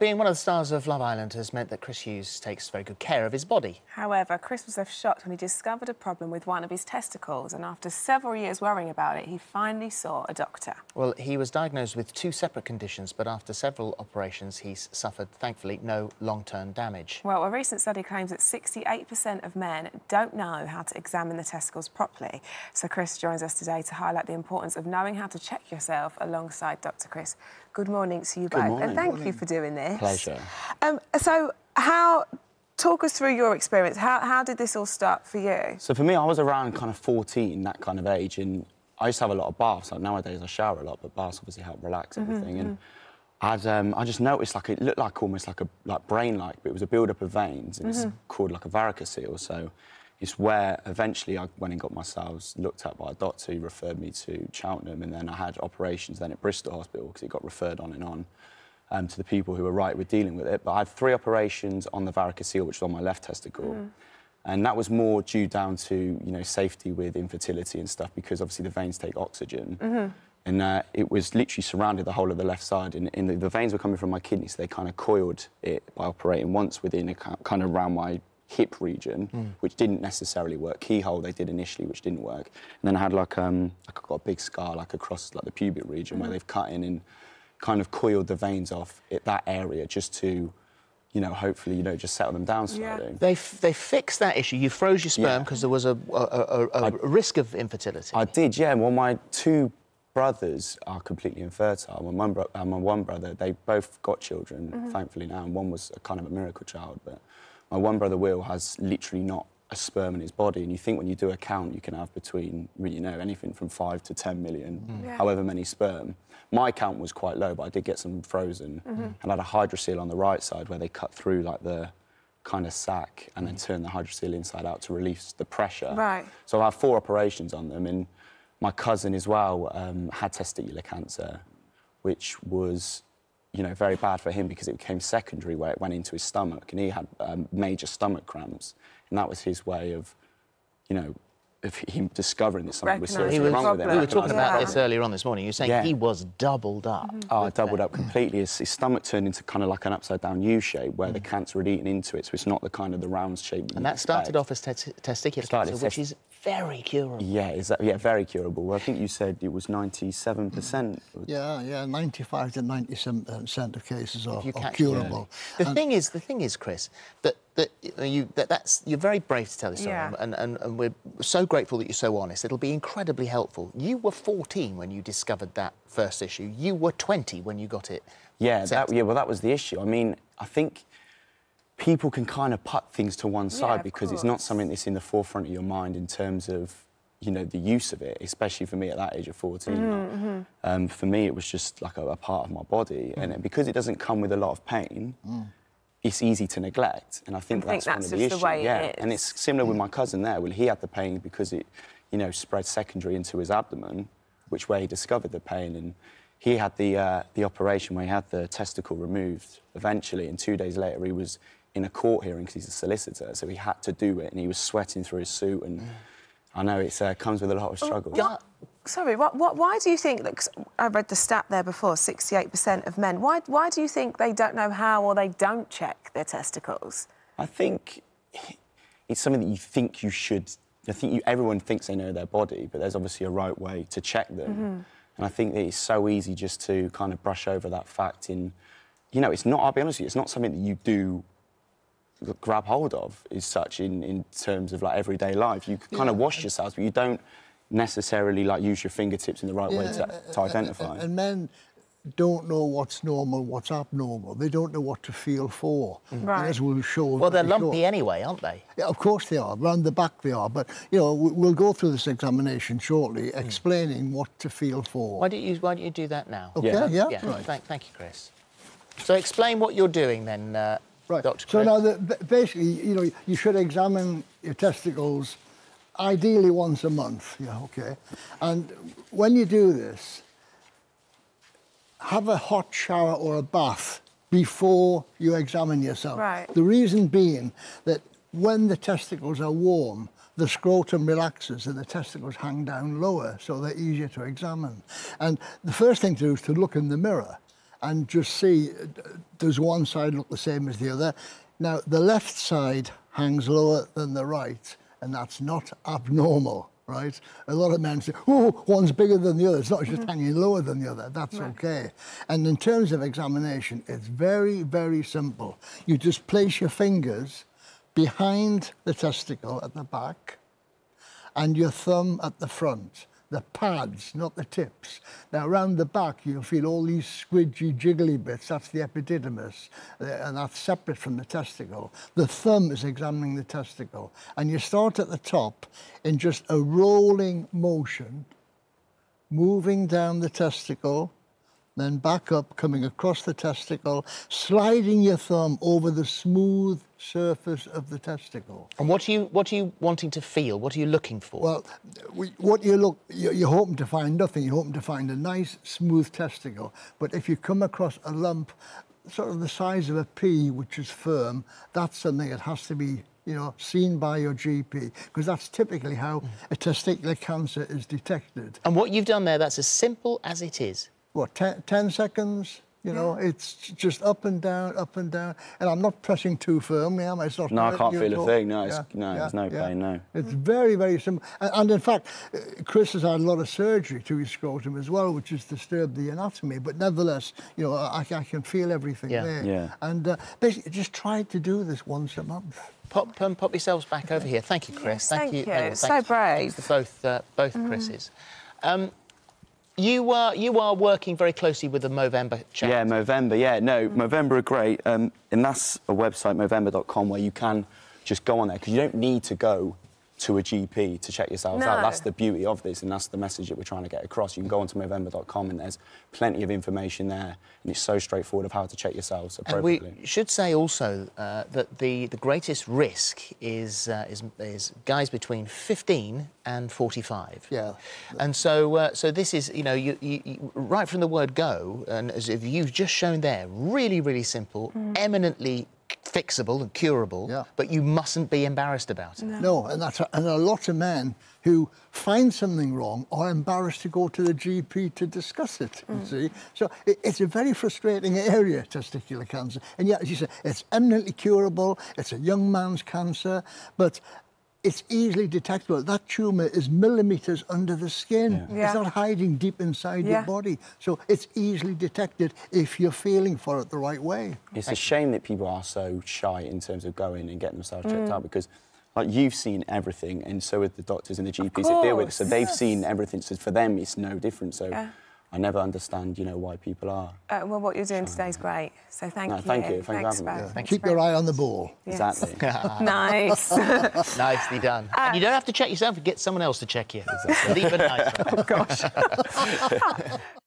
Being one of the stars of Love Island has meant that Chris Hughes takes very good care of his body. However, Chris was left shocked when he discovered a problem with one of his testicles, and after several years worrying about it, he finally saw a doctor. Well, he was diagnosed with 2 separate conditions, but after several operations, he's suffered, thankfully, no long-term damage. Well, a recent study claims that 68% of men don't know how to examine the testicles properly. So Chris joins us today to highlight the importance of knowing how to check yourself alongside Dr. Chris. Good morning to you both, and thank you for doing this. Pleasure. Talk us through your experience. How did this all start for you? So for me, I was around kind of 14, that kind of age, and I used to have a lot of baths. Like, nowadays I shower a lot, but baths obviously help relax everything. And I just noticed, like, it looked like almost like a brain-like, but it was a build-up of veins, and it's called like a varicocele. So it's where eventually I went and got myself looked at by a doctor who referred me to Cheltenham, and then I had operations then at Bristol Hospital because it got referred on and on. To the people who were right with dealing with it, but I had 3 operations on the varicocele, which was on my left testicle, and that was more due down to, you know, safety with infertility and stuff, because obviously the veins take oxygen, and it was literally surrounded the whole of the left side, and the veins were coming from my kidney, so they kind of coiled it by operating once within a kind of around my hip region, which didn't necessarily work. Keyhole they did initially, which didn't work, and then I had like I got a big scar like across like the pubic region where they've cut in and kind of coiled the veins off at that area just to, you know, hopefully, you know, just settle them down slightly. Yeah. They fixed that issue. You froze your sperm because there was a risk of infertility. I did, yeah. Well, my 2 brothers are completely infertile. My mum and my 1 brother, they both got children, thankfully now, and one was a kind of a miracle child, but my 1 brother, Will, has literally not a sperm in his body, and you think when you do a count you can have between, you know, anything from 5 to 10 million, however many sperm. My count was quite low, but I did get some frozen, and I had a hydrocele on the right side where they cut through like the kind of sac and then turn the hydrocele inside out to release the pressure. Right. So I had 4 operations on them, and my cousin as well had testicular cancer, which was, you know, very bad for him because it became secondary where it went into his stomach, and he had major stomach cramps. And that was his way of, you know, of him discovering that something was seriously wrong with him. We were talking about this earlier on this morning. You were saying he was doubled up. Oh, doubled up completely. His stomach turned into kind of like an upside-down U shape where the cancer had eaten into it, so it's not the kind of the round shape. And that started off as testicular cancer, which is very curable. Yeah, exactly. Yeah, very curable. Well, I think you said it was 97%. Yeah, yeah, 95 to 97% of cases are curable. The thing is, Chris, that's you're very brave to tell this story, and we're so grateful that you're so honest. It'll be incredibly helpful. You were 14 when you discovered that first issue. You were 20 when you got it. Yeah, well, that was the issue. I mean, I think people can kind of put things to one side because it's not something that's in the forefront of your mind in terms of, you know, the use of it, especially for me at that age of 14. For me, it was just like a part of my body, and because it doesn't come with a lot of pain, it's easy to neglect, and I think that's one of the issues. And it's similar with my cousin there. Well, he had the pain because it, you know, spread secondary into his abdomen, which way he discovered the pain, and he had the operation where he had the testicle removed eventually, and 2 days later he was in a court hearing because he's a solicitor, so he had to do it, and he was sweating through his suit, and I know it comes with a lot of struggles. Sorry, why do you think, look, I read the stat there before, 68% of men, why do you think they don't know how, or they don't check their testicles? I think it's something that you think you should, everyone thinks they know their body, but there's obviously a right way to check them. And I think that it's so easy just to kind of brush over that fact in, you know, it's not, I'll be honest with you, it's not something that you do grab hold of as such in terms of like everyday life. You kind of wash yourselves, but you don't necessarily like use your fingertips in the right way to identify. And men don't know what's normal, what's abnormal. They don't know what to feel for. Right. As we'll show. Well, they're lumpy anyway, aren't they? Yeah, of course they are. Round the back they are. But, you know, we'll go through this examination shortly, explaining what to feel for. Why don't you do that now? OK, yeah. Right. Thank you, Chris. So explain what you're doing then, Right. Dr. Chris. So now, basically, you know, you should examine your testicles ideally once a month, and when you do this, have a hot shower or a bath before you examine yourself. Right. The reason being that when the testicles are warm, the scrotum relaxes and the testicles hang down lower, so they're easier to examine. And the first thing to do is to look in the mirror and just see, does one side look the same as the other? Now, the left side hangs lower than the right, and that's not abnormal, right? A lot of men say, oh, one's bigger than the other. It's not just hanging lower than the other. That's okay. And in terms of examination, it's very, very simple. You just place your fingers behind the testicle at the back and your thumb at the front. The pads, not the tips. Now, around the back, you'll feel all these squidgy, jiggly bits. That's the epididymis, and that's separate from the testicle. The thumb is examining the testicle. And you start at the top in just a rolling motion, moving down the testicle, then back up, coming across the testicle, sliding your thumb over the smooth surface of the testicle. And what are you wanting to feel? What are you looking for? Well, you're hoping to find nothing. You're hoping to find a nice, smooth testicle. But if you come across a lump, sort of the size of a pea, which is firm, that's something that has to be, you know, seen by your GP, because that's typically how a testicular cancer is detected. And what you've done there, that's as simple as it is. What, 10 seconds? You know, it's just up and down, up and down. And I'm not pressing too firmly, am I? It's not, no, I can't feel a thing. No, it's, no, there's no pain, no. It's very, very simple. And in fact, Chris has had a lot of surgery to his scrotum as well, which has disturbed the anatomy. But nevertheless, you know, I can feel everything there. Yeah. And basically, just try to do this once a month. Pop yourselves back over here. Thank you, Chris. Thank you. Thanks. So brave. Thanks for both Chris's. You are working very closely with the Movember charity. Yeah, Movember, yeah. No, Movember are great. And that's a website, Movember.com, where you can just go on there, because you don't need to go to a GP to check yourselves out. That's the beauty of this, and that's the message that we're trying to get across. You can go onto Movember.com, and there's plenty of information there, and it's so straightforward of how to check yourselves appropriately. And we should say also that the greatest risk is guys between 15 and 45. Yeah. And so so this is, you know, you right from the word go, and as if you've just shown there, really, really simple, eminently fixable and curable, but you mustn't be embarrassed about it. No, and that's and a lot of men who find something wrong are embarrassed to go to the GP to discuss it, you see. So it's a very frustrating area, testicular cancer. And yet, as you say, it's eminently curable, it's a young man's cancer, but it's easily detectable. That tumour is millimetres under the skin. Yeah. Yeah. It's not hiding deep inside your body. So it's easily detected if you're feeling for it the right way. It's a shame that people are so shy in terms of going and getting themselves checked out, because, like, you've seen everything, and so have the doctors and the GPs that deal with it. So they've seen everything. So for them, it's no different. So I never understand, you know, why people are. Well, what you're doing today is great. So thank you. Thank you. Thanks for having me. Yeah. Keep your eye on the ball. Yes. Exactly. Nice. Nicely done. And you don't have to check yourself. Get someone else to check you. Exactly. Even nicer. Oh, gosh.